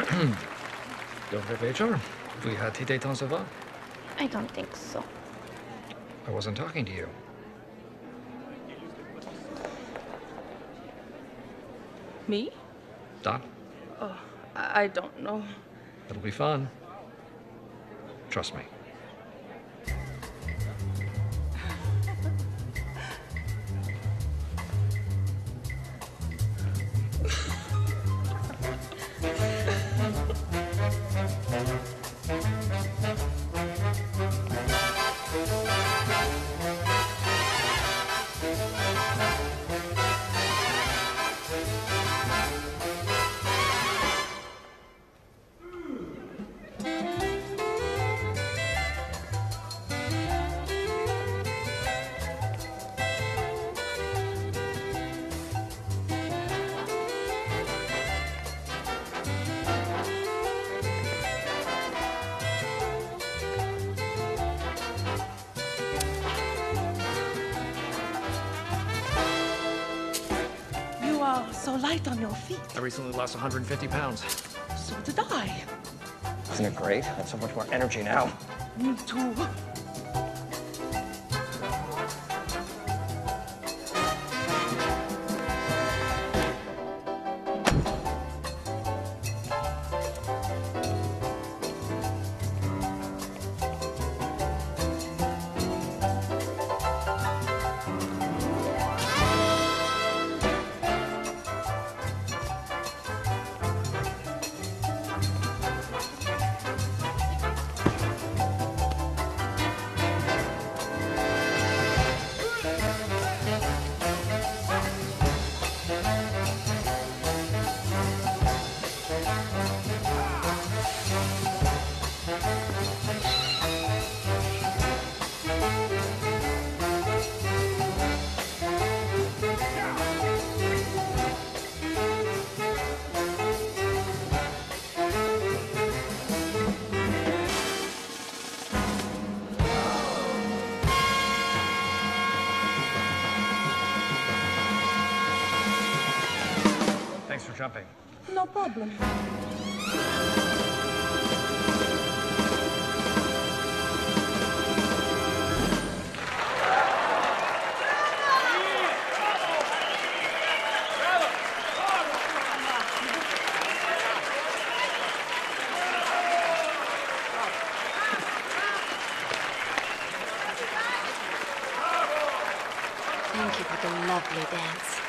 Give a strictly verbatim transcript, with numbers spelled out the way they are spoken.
Don't have H R. We had Tite Tansavant. I don't think so. I wasn't talking to you. Me? Dot? Oh, I don't know. It'll be fun. Trust me. So light on your feet. I recently lost one hundred fifty pounds. So did I. Isn't it great? I have so much more energy now. Me too. Thanks for jumping. No problem. Thank you for the lovely dance.